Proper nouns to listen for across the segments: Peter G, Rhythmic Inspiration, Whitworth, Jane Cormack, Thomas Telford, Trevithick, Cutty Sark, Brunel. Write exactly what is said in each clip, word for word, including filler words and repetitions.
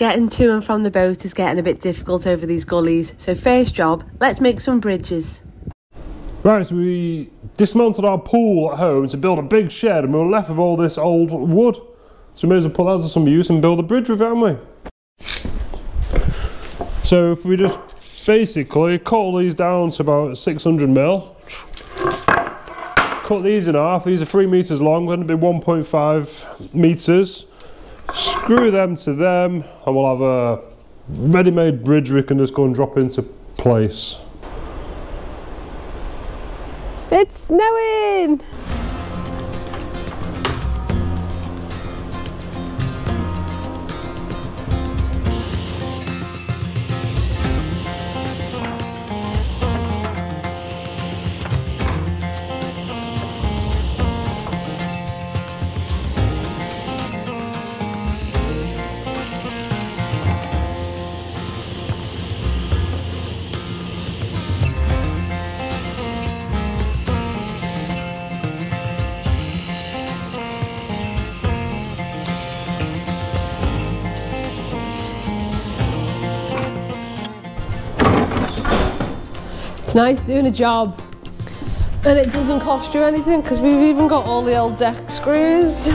Getting to and from the boat is getting a bit difficult over these gullies, so first job, let's make some bridges. Right, so we dismantled our pool at home to build a big shed, and we were left with all this old wood. So we may as well put that to some use and build a bridge with it, haven't we? So if we just basically cut all these down to about six hundred mil, cut these in half, these are three metres long, then it'll be one point five metres. Screw them to them, and we'll have a ready-made bridge we can just go and drop into place. It's snowing! It's nice doing a job, and it doesn't cost you anything because we've even got all the old deck screws.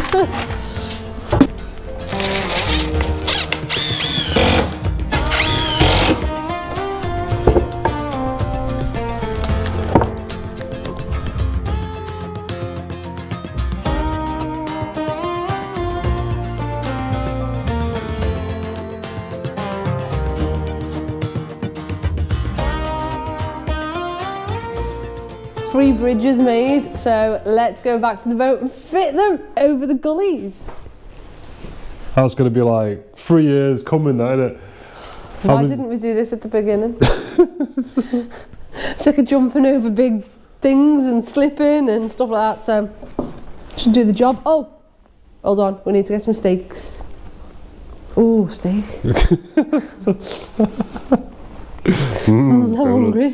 Three bridges made, so let's go back to the boat and fit them over the gullies. That's going to be like three years coming though, isn't it? Why Having... didn't we do this at the beginning? It's like a jumping over big things and slipping and stuff like that, so should do the job. Oh, hold on, we need to get some steaks. Oh, steak. mm, I'm hungry.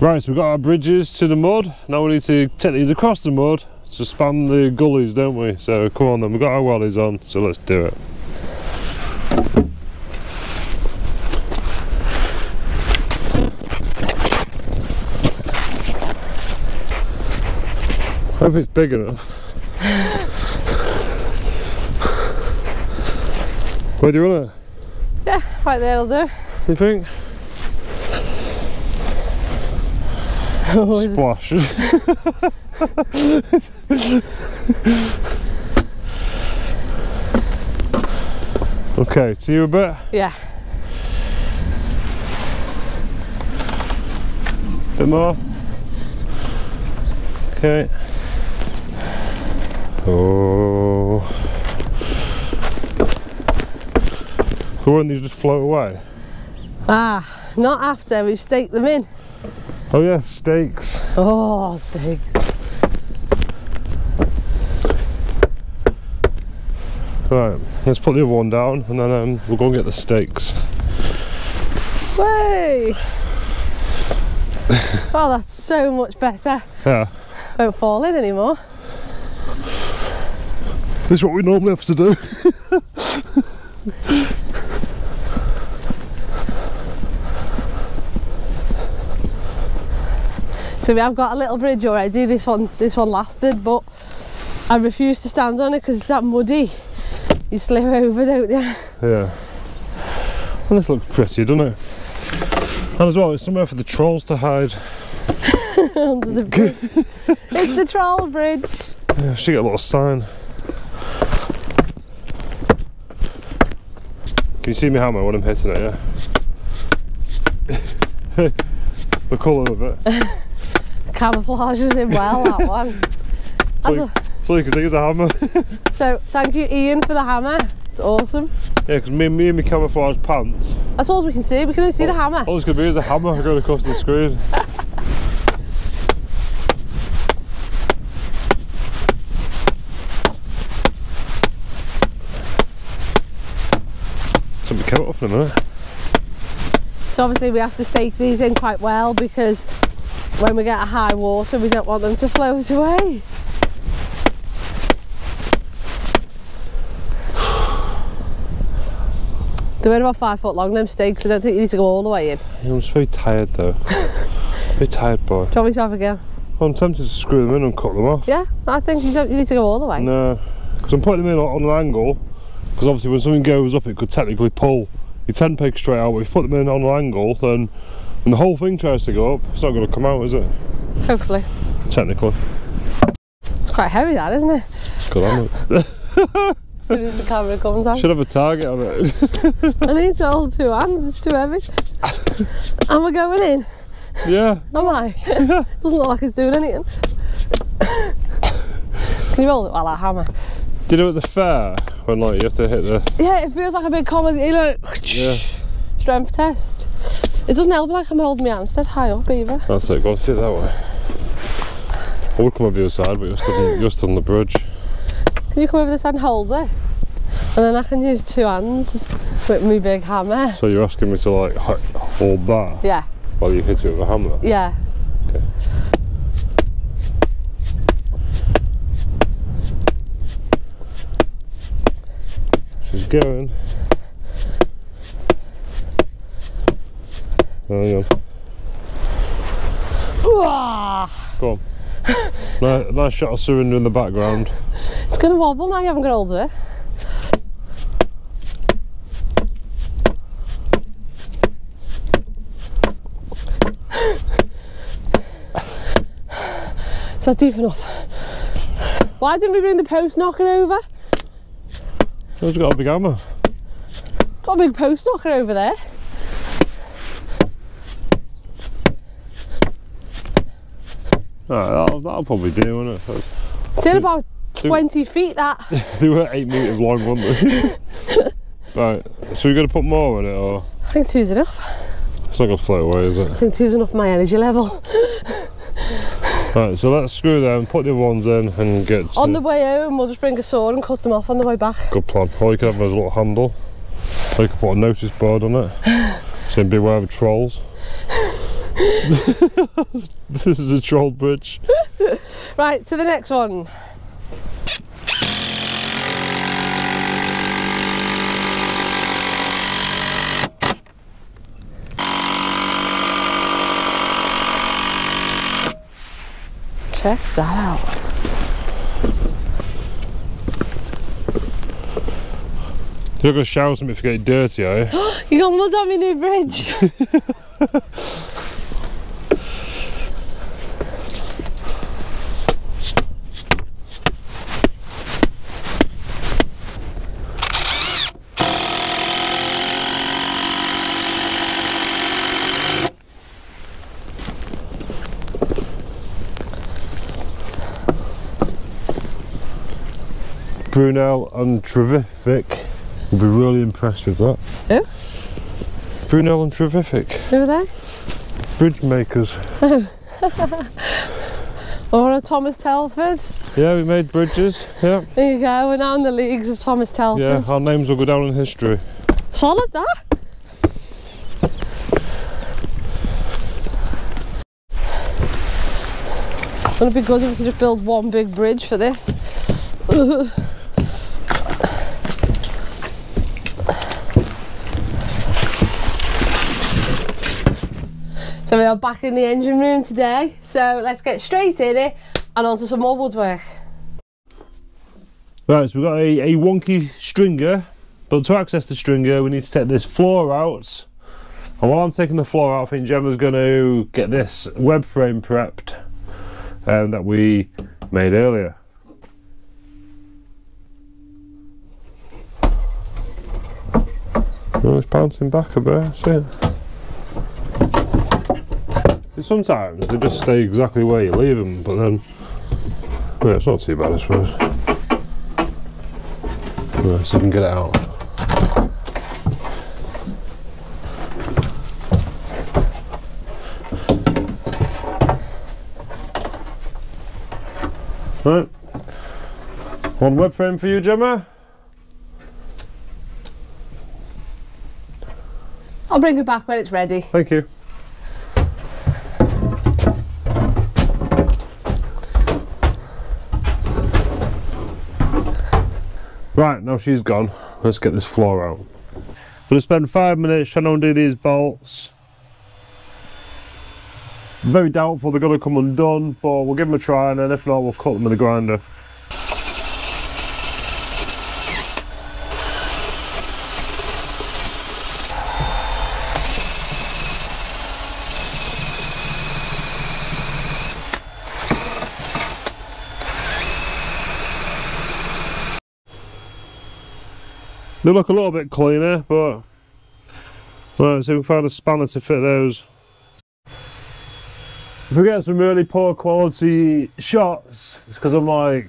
Right, so we've got our bridges to the mud. Now we need to take these across the mud to span the gullies, don't we? So come on then, we've got our wellies on, so let's do it. I hope it's big enough. Where do you want it? Yeah, right there will do. You think? Splash. Okay, to you a bit? Yeah. Bit more. Okay. Oh. So won't these just float away? Ah, not after we stake them in. Oh yeah, steaks. Oh, steaks. Right, let's put the other one down and then um, we'll go and get the steaks. Way! Oh, that's so much better. Yeah. Won't fall in anymore. This is what we normally have to do. So we have got a little bridge already. This one, this one lasted, but I refuse to stand on it because it's that muddy. You slip over, don't you? Yeah. Well, this looks pretty, doesn't it? And as well, it's somewhere for the trolls to hide. Under the bridge. It's the troll bridge. Yeah, I should get a little sign. Can you see my hammer when I'm hitting it? Yeah. The colour of it. Camouflages him well, that one. So you can see it's a hammer. So thank you, Ian, for the hammer. It's awesome. Yeah, because me, me and my camouflage pants. That's all we can see. We can only see all, the hammer. All it's going to be is a hammer going across the screen. Take my coat off in a minute. So obviously we have to stake these in quite well because when we get a high water, we don't want them to float away. They were about five foot long, them stakes. I don't think you need to go all the way in. I'm just very tired though. Very tired, boy. Do you want me to have a go? Well, I'm tempted to screw them in and cut them off. Yeah, I think you don't you need to go all the way. No, because I'm putting them in on an angle, because obviously when something goes up it could technically pull your ten peg straight out, but if you put them in on an angle, then when the whole thing tries to go up, it's not going to come out, is it? Hopefully. Technically. It's quite heavy that, isn't it? It's good on it. As soon as the camera comes out. Should have a target on it. I need to hold two hands, it's too heavy. Am I going in? Yeah. Am I? Yeah. Doesn't look like it's doing anything. Can you roll it like that hammer? Do you know at the fair, when like you have to hit the... Yeah, it feels like a big comedy, you know, yeah. Strength test. It doesn't help like I'm holding my hands dead high up either. That's it, go on, sit that way. I would come over your side, but you're still, you're still on the bridge. Can you come over this and hold it? And then I can use two hands with my big hammer. So you're asking me to like hold that? Yeah. While you hit it with a hammer? Yeah. Okay. She's going. Oh, hang on. Ooh. Go on. nice, nice shot of surrender in the background. It's going to wobble now, you haven't got hold of it. Is that deep enough? Why didn't we bring the post knocker over? It's got a big hammer. Got a big post knocker over there. Alright, that'll, that'll probably do, won't it? That's, it's in about twenty they, feet, that. They were eight metres long, weren't they? Right, so we're going to put more in it, or...? I think two's enough. It's not going to float away, is it? I think two's enough for my energy level. Right, so let's screw them, put the ones in and get to... On the way home, we'll just bring a saw and cut them off on the way back. Good plan. Or you could have them as a little handle. Or you could put a notice board on it. Saying, beware of trolls. This is a troll bridge. Right, to the next one. Check that out. You're going to shout at me if you get dirty, are you? You got mud on my new bridge. Brunel and Trevithick will be really impressed with that. Who? Brunel and Trevithick. Who are they? Bridge makers. Or a Thomas Telford. Yeah, we made bridges. Yeah. There you go, we're now in the leagues of Thomas Telford. Yeah, our names will go down in history. Solid, that. Wouldn't it be good if we could just build one big bridge for this? So we are back in the engine room today, so let's get straight in it and onto some more woodwork. Right, so we've got a, a wonky stringer, but to access the stringer we need to take this floor out, and while I'm taking the floor out I think Gemma's going to get this web frame prepped um, that we made earlier. Oh, it's bouncing back a bit, see it? Sometimes they just stay exactly where you leave them, but then well, it's not too bad, I suppose. Right, so you can get it out. Right, one web frame for you, Gemma. I'll bring it back when it's ready. Thank you. Right, now she's gone, let's get this floor out. Gonna spend five minutes trying to undo these bolts. Very doubtful they're gonna come undone, but we'll give them a try, and then if not, we'll cut them with a grinder. They look a little bit cleaner, but let's see if we find a spanner to fit those. If we get some really poor quality shots, it's because I'm like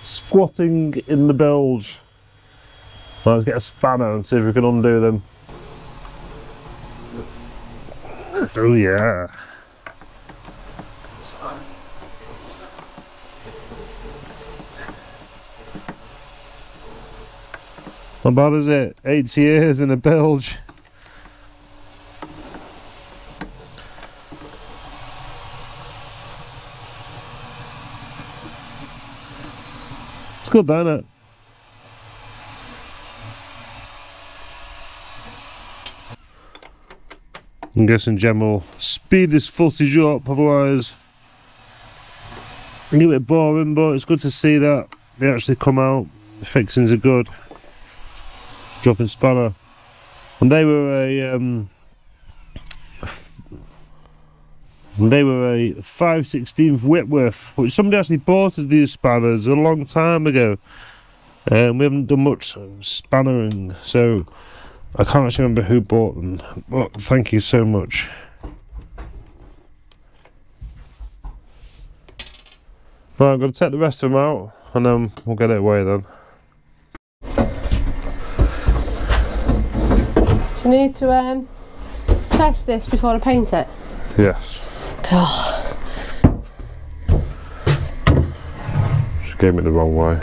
squatting in the bilge. Let's get a spanner and see if we can undo them. Oh yeah. Not bad, is it? Eight years in a bilge. It's good, though, isn't it? I'm guessing Gem will speed this footage up, otherwise it's a little bit boring, but it's good to see that they actually come out. The fixings are good. Dropping spanner, and they were a um, they were a five sixteenth Whitworth, which somebody actually bought as these spanners a long time ago, and um, we haven't done much spannering, so I can't actually remember who bought them. Well, thank you so much. Right, I'm going to take the rest of them out, and then we'll get it away then. You need to um, test this before I paint it? Yes. God. She gave me the wrong way.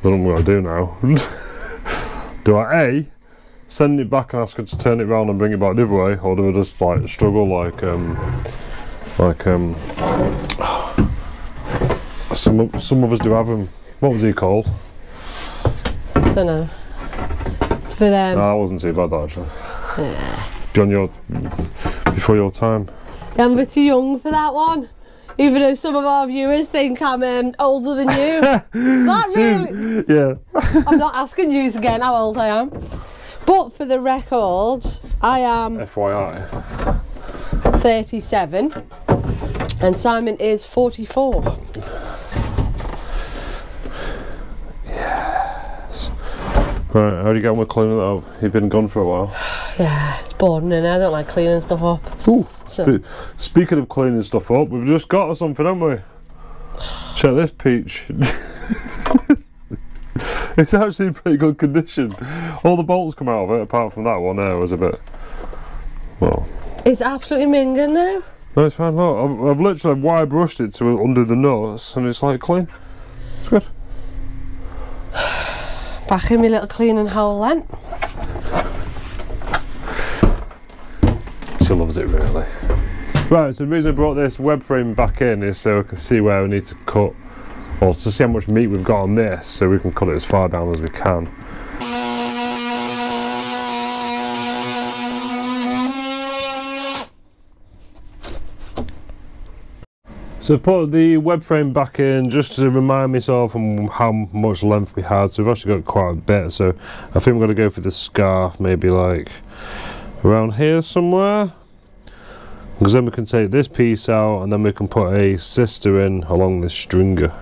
Don't know what I do now. Do I A, send it back and ask her to turn it round and bring it back the other way, or do I just like struggle like um like um some some of us do have them. What was he called? I don't know. But, um, no, I wasn't too bad that actually. Yeah. Beyond your, before your time. Yeah, I'm a bit too young for that one. Even though some of our viewers think I'm um, older than you. That really. Yeah. I'm not asking you again how old I am. But for the record, I am. F Y I. thirty-seven, and Simon is forty-four. Right, how do you get on with cleaning that up? You've been gone for a while. Yeah, it's boring in there. I don't like cleaning stuff up. Ooh, so. Speaking of cleaning stuff up, we've just got something, haven't we? Check this peach. It's actually in pretty good condition. All the bolts come out of it, apart from that one there was a bit... Well... It's absolutely minging now. No, it's fine. Look, I've, I've literally wire brushed it to under the nuts, and it's like clean. It's good. Back in my little cleaning hole then. She loves it really. Right, so the reason I brought this web frame back in is so I can see where we need to cut, or to see how much meat we've got on this, so we can cut it as far down as we can. So I've put the web frame back in just to remind myself on how much length we had, so we've actually got quite a bit, so I think we're going to go for the scarf maybe like around here somewhere, because then we can take this piece out and then we can put a sister in along this stringer.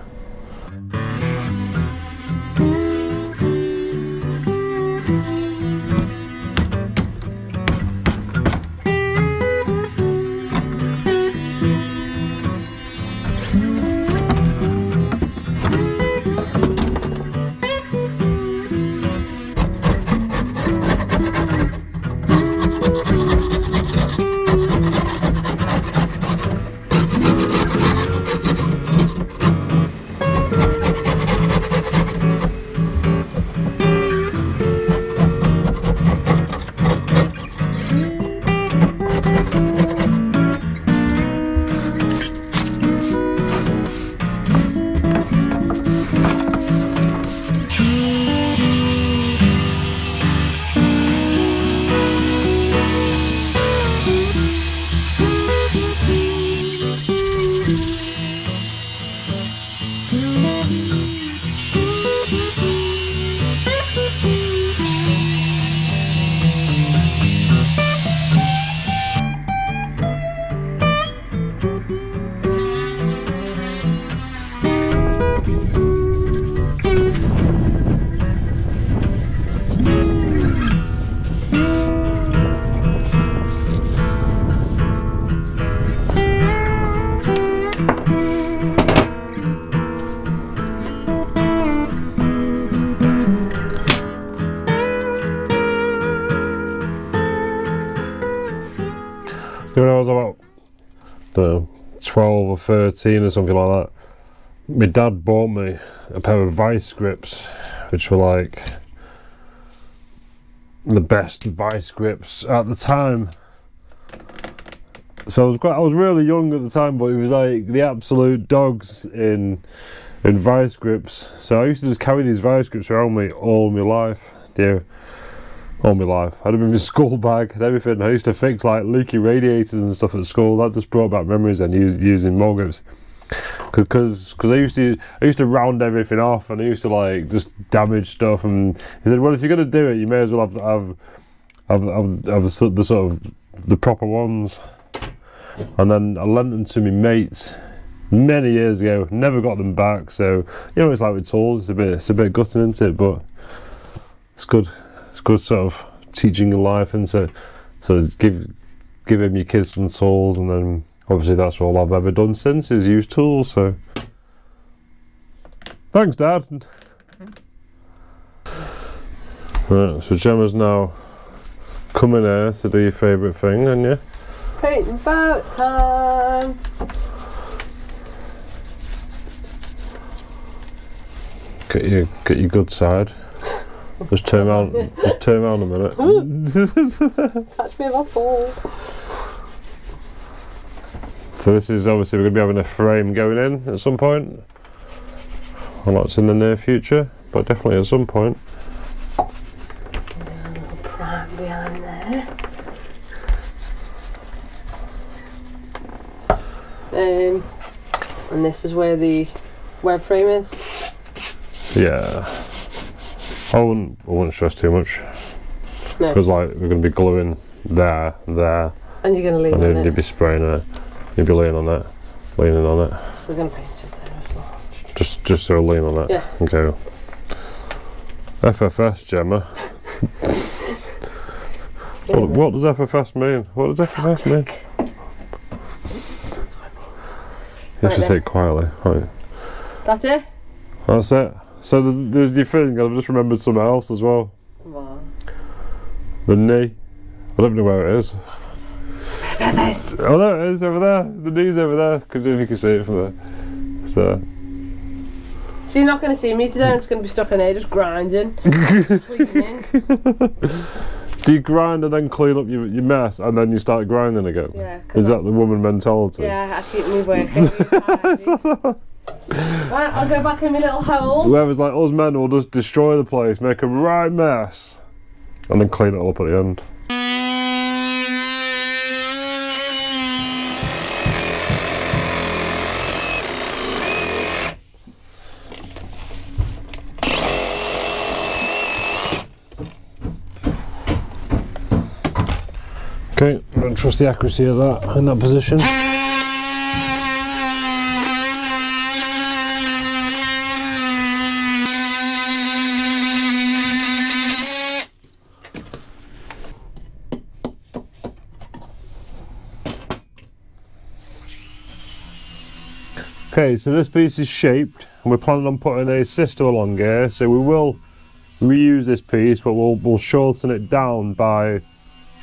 when I was about, I don't know, twelve or thirteen or something like that, my dad bought me a pair of vice grips, which were like the best vice grips at the time. So I was quite, I was really young at the time, but it was like the absolute dogs in in vice grips. So I used to just carry these vice grips around me all my life, dear, all my life. I had them in my school bag and everything. I used to fix like leaky radiators and stuff at school. That just brought back memories and used, using more grips, because because I used to I used to round everything off, and I used to like just damage stuff. And he said, well, if you're gonna do it, you may as well have have have, have, have the sort of the proper ones. And then I lent them to my mates many years ago, never got them back. So, you know, it's like with tools, it's a bit, it's a bit gutting, isn't it? But it's good, it's good sort of teaching in life, and so, so give, give him your kids some tools. And then obviously that's all I've ever done since, is use tools. So thanks, Dad. Mm-hmm. Right, so Gemma's now coming here to do your favourite thing, haven't you? It's about time. Get your get your good side. Just turn around. Just turn around a minute. Catch me if I fall. So this is obviously, we're gonna be having a frame going in at some point. Well, that's in the near future, but definitely at some point. And a little prime behind there. Um, and this is where the web frame is. Yeah, I wouldn't, I wouldn't stress too much, because no. Like we're going to be gluing there, there, and you're going to lean on it. And you'd be spraying it, you'd be leaning on it, leaning on it. Still going to paint it there as well. Just, just sort of lean on it. Yeah. Okay. F F S, Gemma. Yeah, what, what does F F S mean? What does F F S mean? You have right to say it quietly, right? That's it? That's it. So there's, there's your thing, and I've just remembered something else as well. What? The knee. I don't know where it is. F F S. Oh, there it is, over there. The knee's over there. Couldn't know if you can see it from there. It's there. So you're not going to see me today, I'm just going to be stuck in there just grinding. Cleaning. Do you grind and then clean up your, your mess, and then you start grinding again? Yeah. Is that I'm, the woman mentality? Yeah, I keep me working. Right, I'll go back in my little hole. Whoever's like us men will just destroy the place, make a right mess, and then clean it all up at the end. Okay, I don't trust the accuracy of that in that position. Okay, so this piece is shaped, and we're planning on putting a sister along here, so we will reuse this piece, but we'll, we'll shorten it down by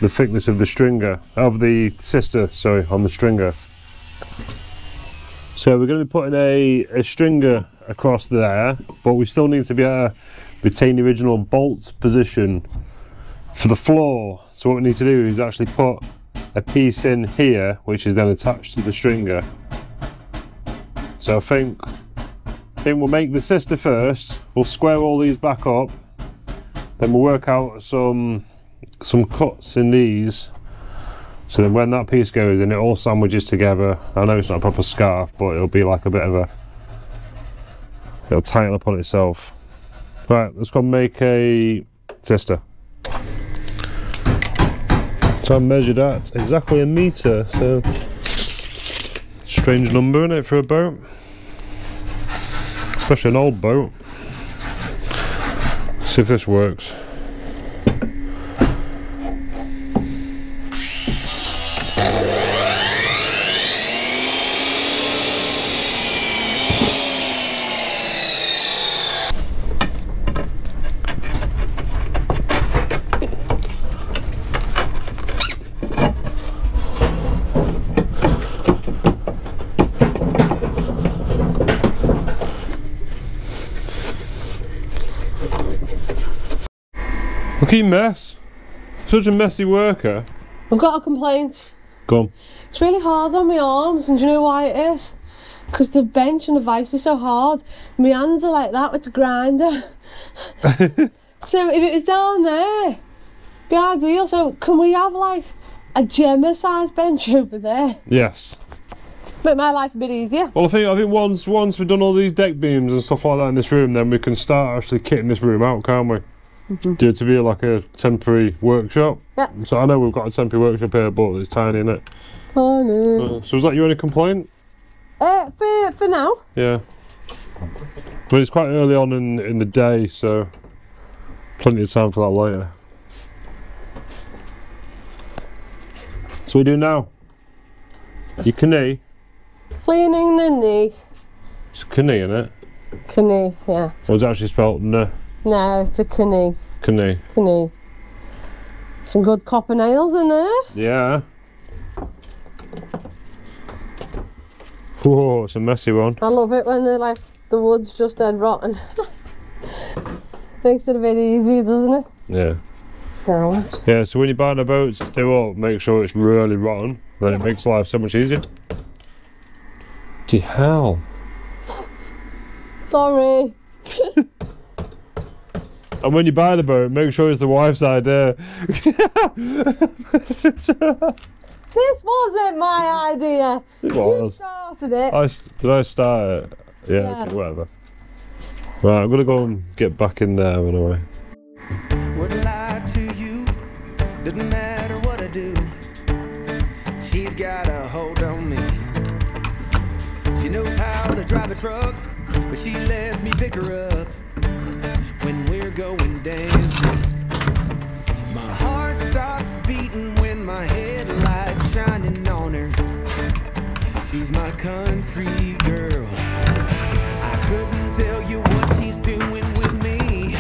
the thickness of the stringer, of the sister, sorry, on the stringer. So we're going to be putting a, a stringer across there, but we still need to be able to retain the original bolt position for the floor. So what we need to do is actually put a piece in here, which is then attached to the stringer. So I think, I think we'll make the sister first, we'll square all these back up, then we'll work out some some cuts in these, so then when that piece goes in, it all sandwiches together. I know it's not a proper scarf, but it'll be like a bit of a, it'll tighten up on itself. Right, let's go and make a sister. So I measured at exactly a metre, so strange number, isn't it, for a boat? Especially an old boat. Let's see if this works. Look at your mess. Such a messy worker. I've got a complaint. Go on. It's really hard on my arms, and do you know why it is? Because the bench and the vice is so hard. My hands are like that with the grinder. So if it was down there, it'd be ideal. So can we have like a Gemma-sized bench over there? Yes. Make my life a bit easier. Well, I think I think once once we've done all these deck beams and stuff like that in this room, then we can start actually kitting this room out, can't we? Mm-hmm. Do it to be like a temporary workshop. Yep. So I know we've got a temporary workshop here, but it's tiny, isn't it? Oh no. Uh, so was that your only complaint? Uh, for for now. Yeah. But it's quite early on in in the day, so plenty of time for that later. So we do now. Your knee. Cleaning the knee. It's a knee, isn't it? Knee, yeah. Or is it actually spelled no? No, it's a knee. Knee. Knee. Some good copper nails in there. Yeah. Whoa, it's a messy one. I love it when they're like the wood's just dead rotten. Makes it a bit easier, doesn't it? Yeah. God. Yeah, so when you're buying a boat to do up, make sure it's really rotten. Then yeah. It makes life so much easier. Gee, hell. Sorry. And when you buy the boat, make sure it's the wife's idea. This wasn't my idea. It was. You started it. I, did I start it? Yeah, yeah. Okay, whatever. Right, I'm going to go and get back in there anyway. Would lie to you. Didn't matter what I do. She's got a hold on me. She knows how to drive a truck, but she lets me pick her up when we're going dancing. My heart stops beating when my headlights shining on her. She's my country girl. I couldn't tell you what she's doing with me.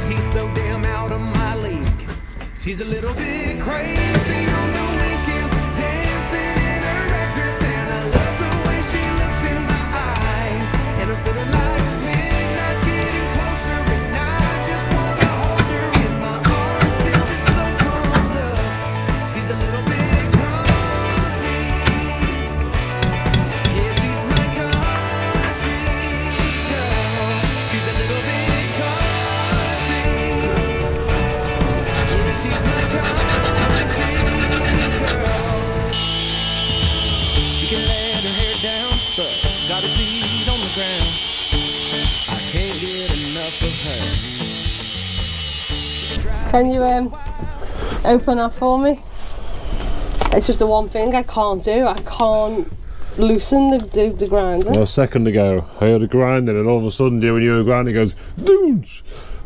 She's so damn out of my league. She's a little bit crazy on the weekends, dancing in her red dress, and I love the way she looks in my eyes, and I'm feeling like midnight's getting closer, and I just wanna hold her in my arms till the sun comes up. She's a little bit country. Yeah, she's my country girl. She's a little bit country. Yeah, she's my country girl. She can let her hair down, but got her feet on the ground. Can you um, open that for me? It's just the one thing I can't do. I can't loosen the, the, the grinder. Well, a second ago, I heard a grinding, and all of a sudden, when you hear a grinding, it goes, doonch!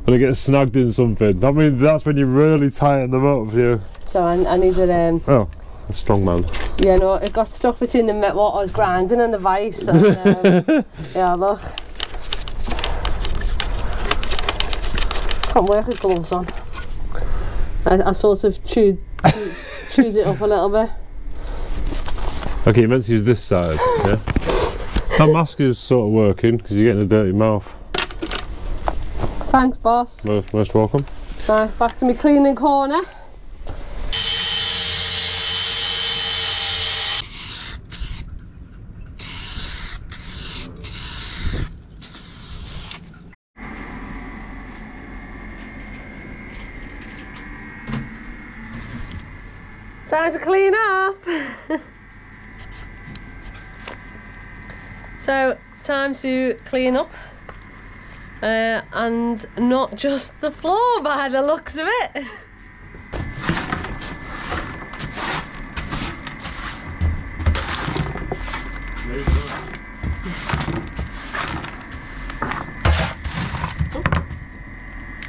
When it gets snagged in something. That means that's when you really tighten them up, you. So I, I needed um, oh, a strong man. Yeah, no, it got stuck between the metal, what I was grinding and the vice. And, um, yeah, look. Can't work with gloves on. I, I sort of chewed, chewed, chewed it up a little bit. Okay, you meant to use this side, yeah? That mask is sort of working because you're getting a dirty mouth. Thanks, boss. Most, most welcome. Right, back to my cleaning corner. Time to clean up. So time to clean up, uh, and not just the floor by the looks of it.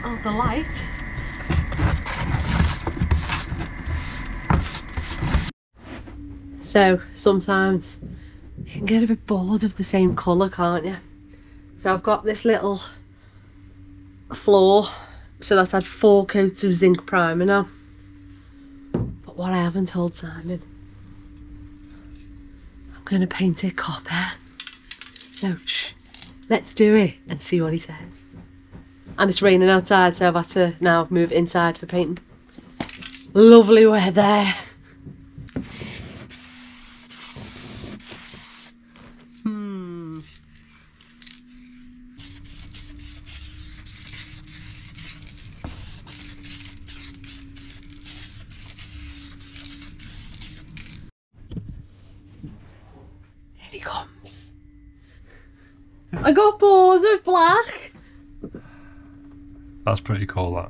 Oh, the light. So sometimes you can get a bit bored of the same colour, can't you? So I've got this little floor, so that's had four coats of zinc primer now. But what I haven't told Simon, I'm going to paint it copper. So shh, let's do it and see what he says. And it's raining outside, so I've had to now move inside for painting. Lovely weather. Hmm. Here he comes. I got bored of black. That's pretty cool, that.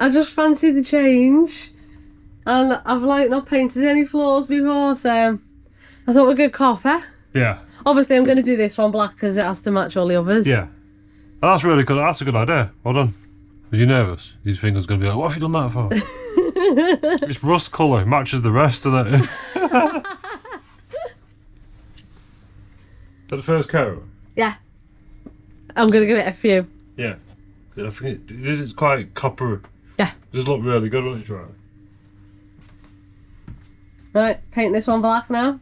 I just fancy the change, and I've like not painted any floors before, so I thought we'd go copper. Yeah. Obviously, I'm going to do this one black because it has to match all the others. Yeah. Oh, that's really good. That's a good idea. Well done. Was you nervous? Your finger's going to be like, what have you done that for? It's rust colour. It matches the rest, doesn't it? Is that the first coat? Yeah. I'm going to give it a few. Yeah. I think this is quite copper. Yeah. This looks really good, doesn't it, Charlie? Right, paint this one black now.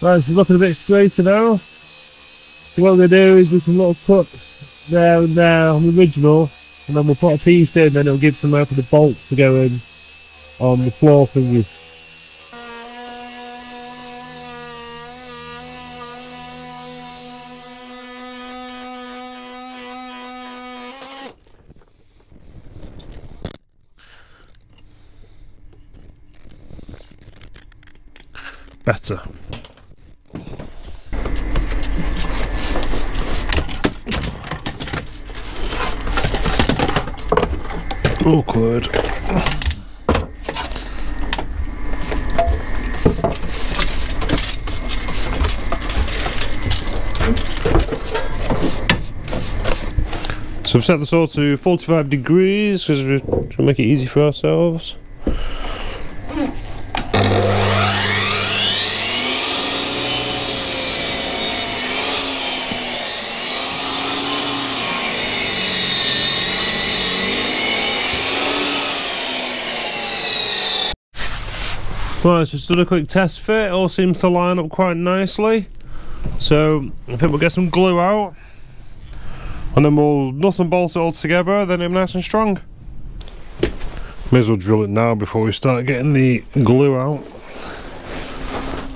Right, she's looking a bit straighter now. So what we're going to do is just a little cut there and there on the original, and then we'll put a piece in, and it'll give some room for the bolts to go in on the floor fingers. Better. Awkward. So we've set the saw to forty-five degrees because we're trying to make it easy for ourselves. Right, so just done a quick test fit, it all seems to line up quite nicely. So I think we'll get some glue out, and then we'll nut and bolt it all together, then it'll be nice and strong. May as well drill it now before we start getting the glue out.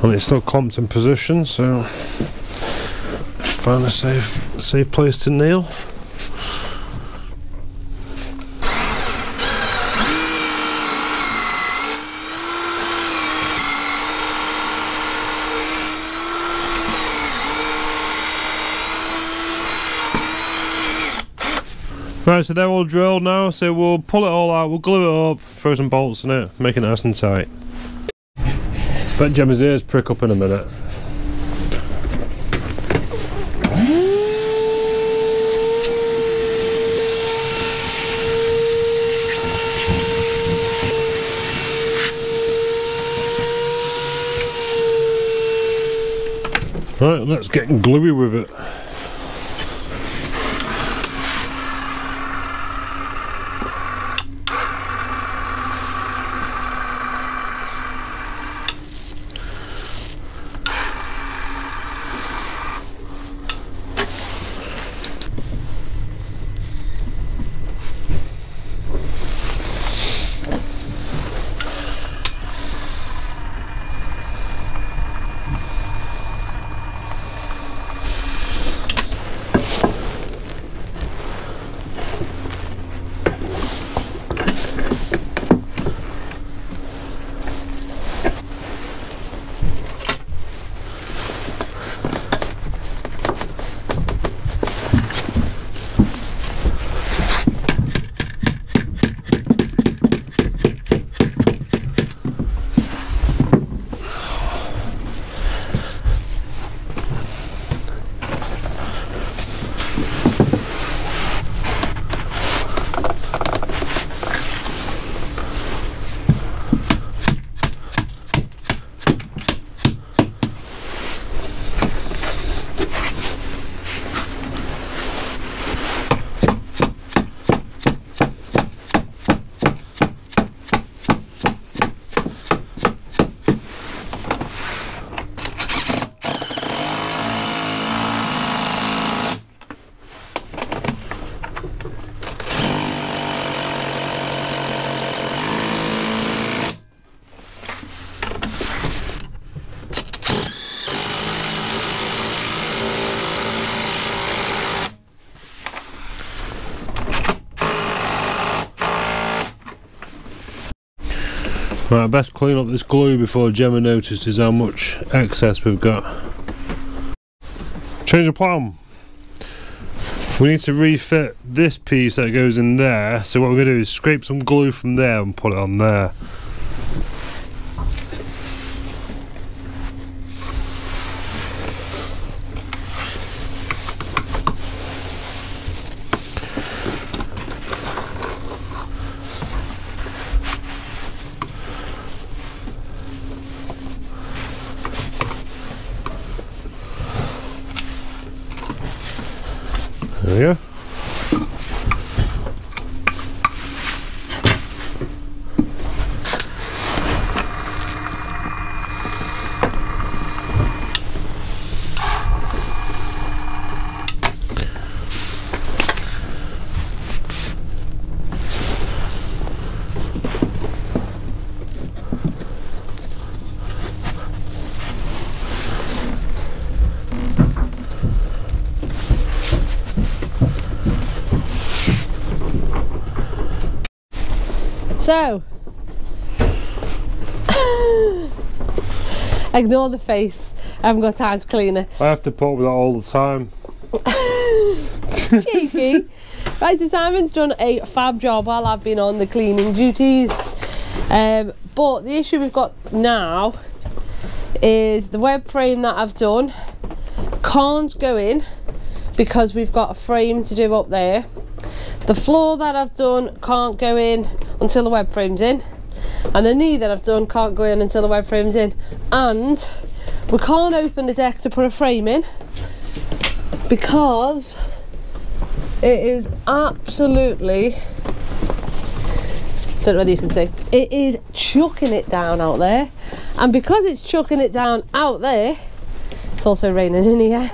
And it's still clamped in position, so just find a safe safe place to nail. Right, so they're all drilled now, so we'll pull it all out, we'll glue it up, throw some bolts in it, make it nice and tight. Bet Gemma's ears prick up in a minute. Right, let's get gluey with it. Right, best clean up this glue before Gemma notices how much excess we've got. Change of plan. We need to refit this piece that goes in there, so what we're going to do is scrape some glue from there and put it on there. There we go. So, ignore the face, I haven't got time to clean it. I have to put up with that all the time. Cheeky. Right, so Simon's done a fab job while I've been on the cleaning duties. Um, but the issue we've got now is the web frame that I've done can't go in because we've got a frame to do up there. The floor that I've done can't go in until the web frame's in, and the knee that I've done can't go in until the web frame's in, and we can't open the deck to put a frame in because it is absolutely, don't know whether you can see, it is chucking it down out there, and because it's chucking it down out there, it's also raining in here,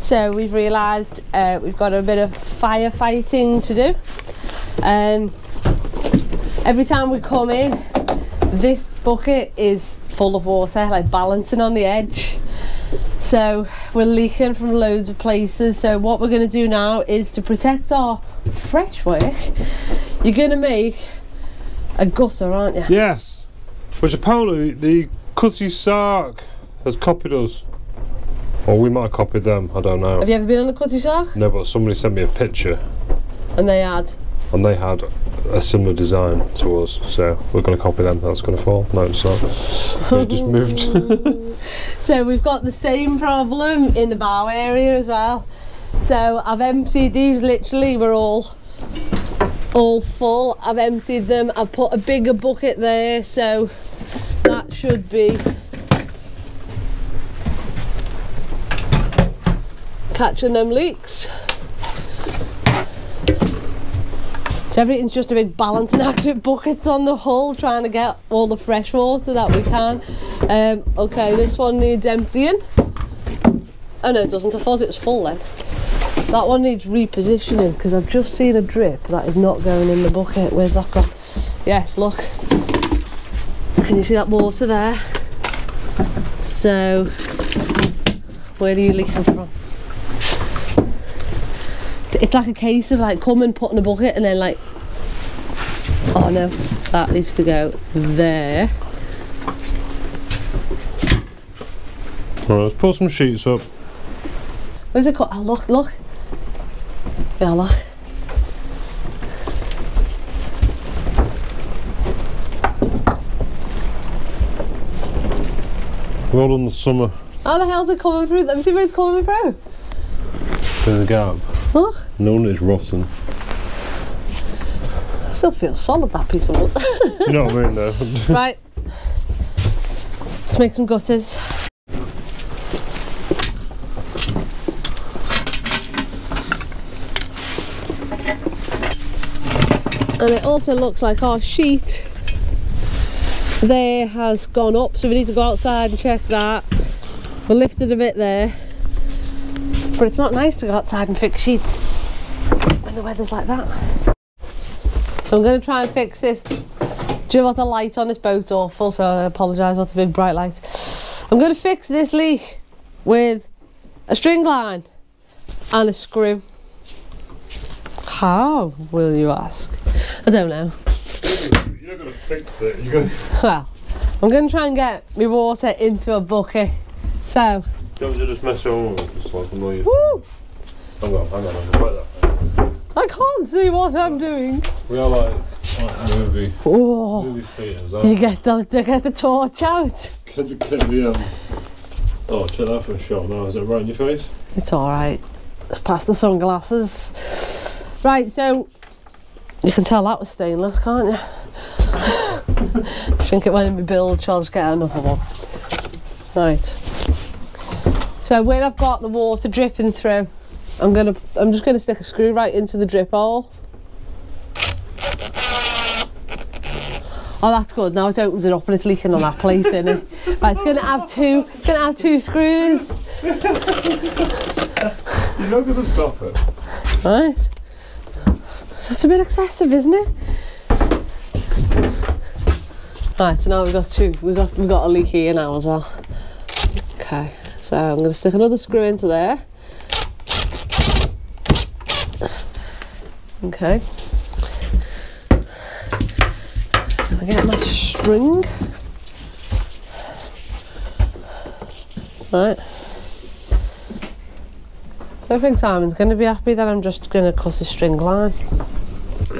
so we've realised uh, we've got a bit of firefighting to do. Um, every time we come in, this bucket is full of water, like balancing on the edge, so we're leaking from loads of places. So what we're going to do now is to protect our fresh work, you're going to make a gutter, aren't you? Yes, which apparently the Cutty Sark has copied us, or we might have copied them, I don't know. Have you ever been on the Cutty Sark? No, but somebody sent me a picture and they had and they had a similar design to us, so we're going to copy them. That's going to fall. No, it's not. It just moved. So we've got the same problem in the bow area as well. So I've emptied these. Literally, we're all all full. I've emptied them. I've put a bigger bucket there, so that should be catching them leaks. So everything's just a big balancing act with buckets on the hull, trying to get all the fresh water that we can. Um, okay, this one needs emptying. Oh no, it doesn't. I thought it was full then. That one needs repositioning because I've just seen a drip that is not going in the bucket. Where's that gone? Yes, look. Can you see that water there? So, where are you leaking from? It's like a case of like come and put in a bucket and then like, oh no, that needs to go there. All right, let's pull some sheets up. Where's it called? Oh look, look. Yeah, look. Well done, the summer. How the hell's it coming through? Let me see where it's coming through. Through the gap. Look. No, it's rotten. Still feels solid, that piece of wood. You know what I mean though. Right. Let's make some gutters. And it also looks like our sheet there has gone up, so we need to go outside and check that. We lifted a bit there. But it's not nice to go outside and fix sheets when the weather's like that. So I'm going to try and fix this. Do you know what, the light on this boat's awful, so I apologise, not the big bright light. I'm going to fix this leak with a string line and a screw. How, will you ask? I don't know. you're going to fix it. You're going to... Well, I'm going to try and get my water into a bucket. So... Do you want me to just mess your own up? Just like annoy you. Woo! Hang on, hang on, hang on. Like that. I can't see what I'm doing. We are like, like movie, oh, movie theatres, aren't we? You get the, you get the torch out. Can you get the... Um, oh, check that for a shot now. Is it right in your face? It's all right. It's past the sunglasses. Right, so... You can tell that was stainless, can't you? I think it went in my bilge, so I'll just get another one. Right. So when I've got the water dripping through, I'm gonna I'm just gonna stick a screw right into the drip hole. Oh, that's good. Now it's opened it up and it's leaking on that place, isn't it? Right, it's gonna have two it's gonna have two screws. You're not gonna stop it. Right. That's a bit excessive, isn't it? Right, so now we've got two. We've got we've got a leak here now as well. Okay, so I'm going to stick another screw into there. Okay. I get my string. Right. I think Simon's going to be happy that I'm just going to cut a string line.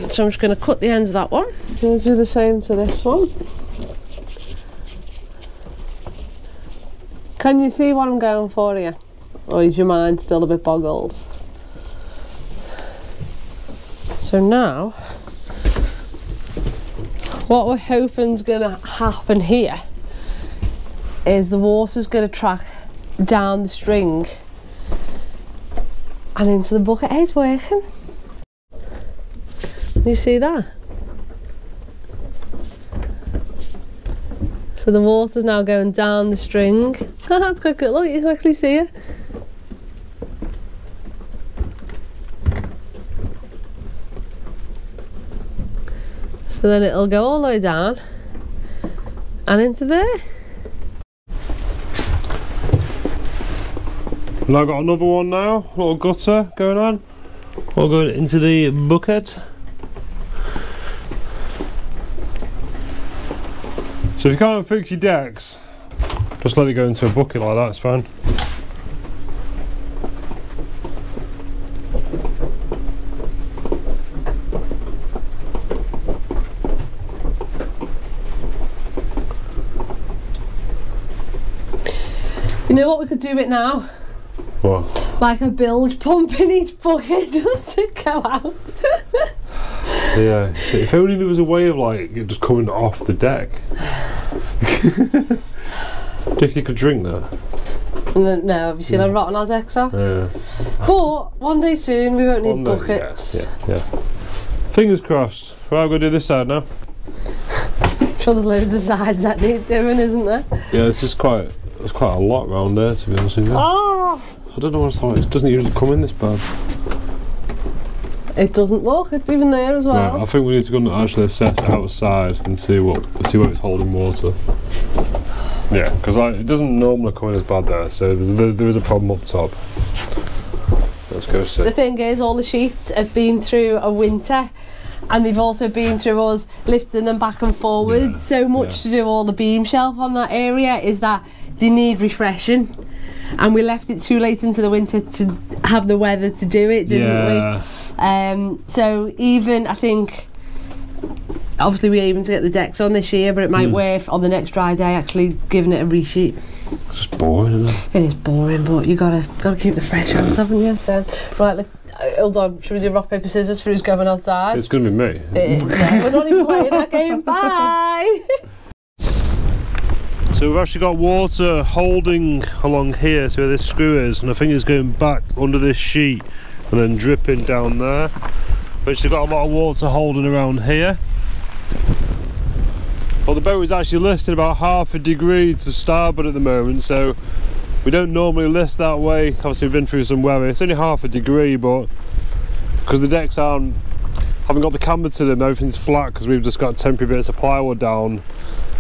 So I'm just going to cut the ends of that one. I'm going to do the same to this one. Can you see what I'm going for here? Or is your mind still a bit boggled? So now, what we're hoping's going to happen here is the water's going to track down the string and into the bucket. It's working. You see that? So the water's now going down the string. That's quite good. Look, you can actually see it. So then it'll go all the way down and into there. And I've got another one now, a little gutter going on, all going into the bucket. So if you can't fix your decks, just let it go into a bucket like that, it's fine. You know what, we could do it now? What? Like a bilge pump in each bucket just to go out. Yeah, if only there was a way of like it just coming off the deck. Do you think you could drink that? No, no, have you seen how mm. rotten our decks are? Yeah. But one day soon we won't need one buckets. Day, yeah, yeah, yeah. Fingers crossed. Right, I'm going to do this side now. I'm sure there's loads of sides that need doing, isn't there? Yeah, this is quite, there's quite a lot round there to be honest with you. Oh! I don't know what it's like, it doesn't usually come in this bad. It doesn't look, it's even there as well. Yeah, I think we need to go and actually assess it outside and see what see where it's holding water. Yeah, because like, it doesn't normally come in as bad there, so there, there is a problem up top. Let's go see. The thing is, all the sheets have been through a winter and they've also been through us lifting them back and forward. Yeah, so much yeah. to do all the beam shelf on that area is that they need refreshing. And we left it too late into the winter to have the weather to do it, didn't yeah. we? Um, so even, I think, obviously we're aiming to get the decks on this year, but it might mm. worth on the next dry day actually giving it a resheet. It's just boring, isn't it? It is boring, but you gotta gotta keep the fresh out, haven't you? So, right, let's, hold on, should we do rock, paper, scissors for who's going outside? It's gonna be me. It is, yeah, we're not even playing that game, bye! So we've actually got water holding along here, so where this screw is, and I think it's going back under this sheet and then dripping down there. But we've got a lot of water holding around here. Well, the boat is actually listed about half a degree to starboard at the moment, so we don't normally list that way. Obviously we've been through some weather, it's only half a degree, but because the decks aren't, haven't got the camber to them, everything's flat because we've just got temporary bits of plywood down.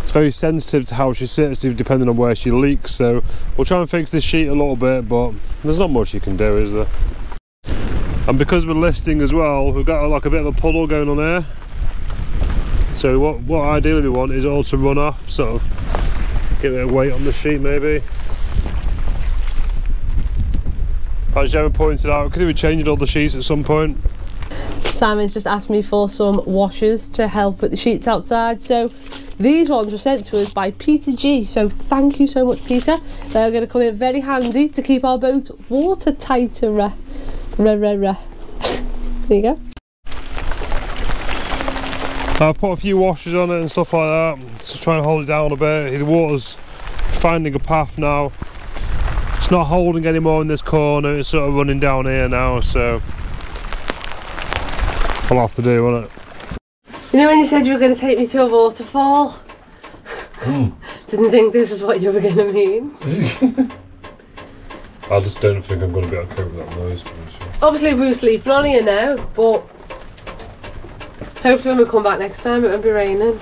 It's very sensitive to how she sits depending on where she leaks, so we'll try and fix this sheet a little bit, but there's not much you can do, is there? And because we're listing as well, we've got like a bit of a puddle going on here. So what what ideally we want is all to run off, sort of give it a weight on the sheet maybe. As Gemma pointed out, could we be changing all the sheets at some point? Simon's just asked me for some washers to help with the sheets outside. So these ones were sent to us by Peter G, so thank you so much, Peter. They're going to come in very handy to keep our boat watertighter. There you go. I've put a few washers on it and stuff like that to try and hold it down a bit. The water's finding a path now. It's not holding anymore in this corner, it's sort of running down here now, so I'll have to do, won't it? You know when you said you were going to take me to a waterfall? Mm. Didn't think this is what you were going to mean. I just don't think I'm going to be able to cope with that noise. Obviously we were sleeping on here now, but hopefully when we come back next time it won't be raining.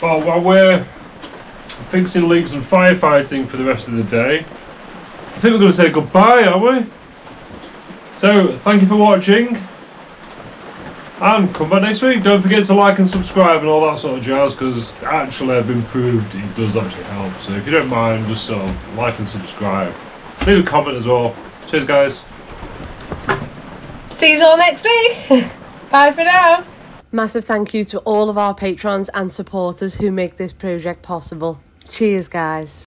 Well, while we're fixing leaks and firefighting for the rest of the day, I think we're going to say goodbye, aren't we? So, thank you for watching, and come back next week. Don't forget to like and subscribe and all that sort of jazz, because actually I've been proved it does actually help. So if you don't mind, just sort of like and subscribe. Leave a comment as well. Cheers, guys. See you all next week. Bye for now. Massive thank you to all of our patrons and supporters who make this project possible. Cheers, guys.